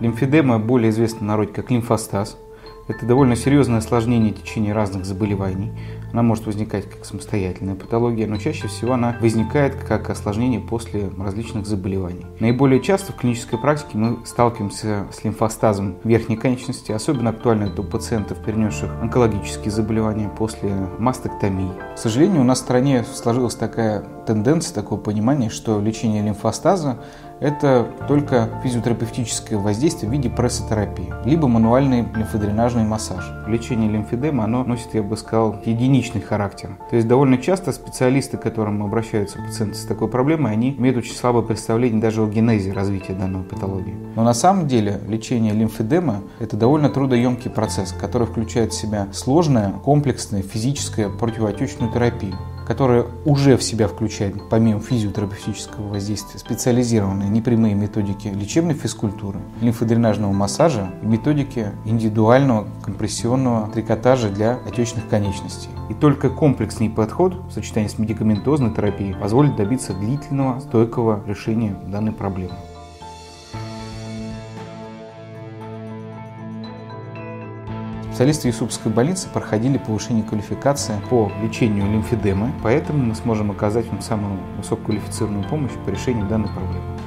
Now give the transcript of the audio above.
Лимфедема более известна в народе как лимфостаз. Это довольно серьезное осложнение течения разных заболеваний. Она может возникать как самостоятельная патология, но чаще всего она возникает как осложнение после различных заболеваний. Наиболее часто в клинической практике мы сталкиваемся с лимфостазом верхней конечности. Особенно актуально это у пациентов, перенесших онкологические заболевания после мастэктомии. К сожалению, у нас в стране сложилась такая тенденция, такое понимание, что лечение лимфостаза это только физиотерапевтическое воздействие в виде прессотерапии, либо мануальный лимфодренажный массаж. Лечение лимфедемы, оно носит, я бы сказал, единичный характер. То есть довольно часто специалисты, к которым обращаются пациенты с такой проблемой, они имеют очень слабое представление даже о генезе развития данной патологии. Но на самом деле лечение лимфедемы – это довольно трудоемкий процесс, который включает в себя сложное, комплексное, физическое, противоотечную терапию, которая уже в себя включает, помимо физиотерапевтического воздействия, специализированные непрямые методики лечебной физкультуры, лимфодренажного массажа и методики индивидуального компрессионного трикотажа для отечных конечностей. И только комплексный подход в сочетании с медикаментозной терапией позволит добиться длительного, стойкого решения данной проблемы. Специалисты Юсуповской больницы проходили повышение квалификации по лечению лимфедемы, поэтому мы сможем оказать им самую высококвалифицированную помощь по решению данной проблемы.